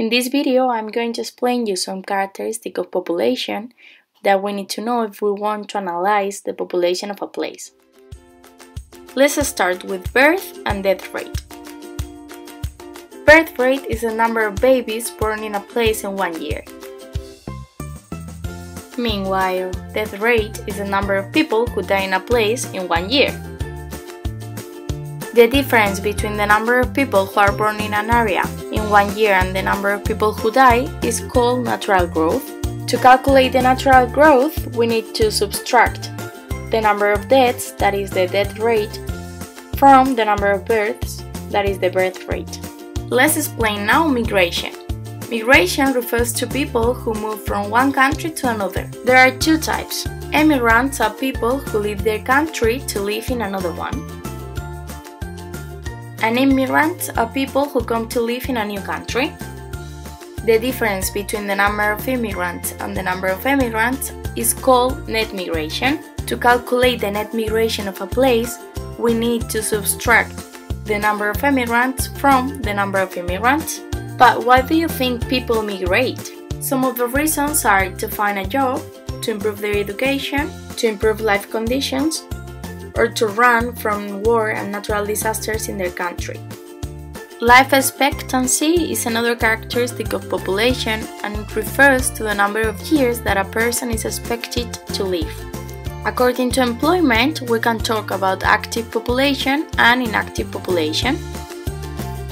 In this video, I'm going to explain you some characteristics of population that we need to know if we want to analyze the population of a place. Let's start with birth and death rate. Birth rate is the number of babies born in a place in 1 year. Meanwhile, death rate is the number of people who die in a place in 1 year. The difference between the number of people who are born in an area in 1 year and the number of people who die is called natural growth. To calculate the natural growth, we need to subtract the number of deaths, that is the death rate, from the number of births, that is the birth rate. Let's explain now migration. Migration refers to people who move from one country to another. There are two types. Emigrants are people who leave their country to live in another one. And immigrants are people who come to live in a new country. The difference between the number of immigrants and the number of emigrants is called net migration. To calculate the net migration of a place, we need to subtract the number of emigrants from the number of immigrants. But why do you think people migrate? Some of the reasons are to find a job, to improve their education, to improve life conditions, or to run from war and natural disasters in their country. Life expectancy is another characteristic of population, and it refers to the number of years that a person is expected to live. According to employment, we can talk about active population and inactive population.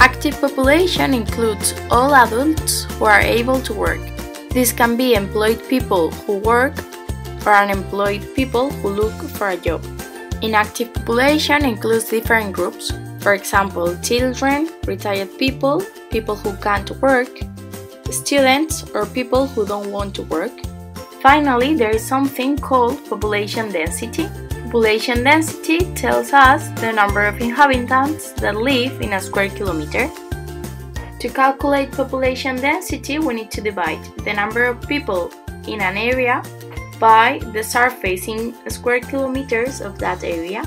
Active population includes all adults who are able to work. This can be employed people who work or unemployed people who look for a job. Inactive population includes different groups, for example, children, retired people, people who can't work, students, or people who don't want to work. Finally, there is something called population density. Population density tells us the number of inhabitants that live in a square kilometer. To calculate population density, we need to divide the number of people in an area by the surface in square kilometers of that area.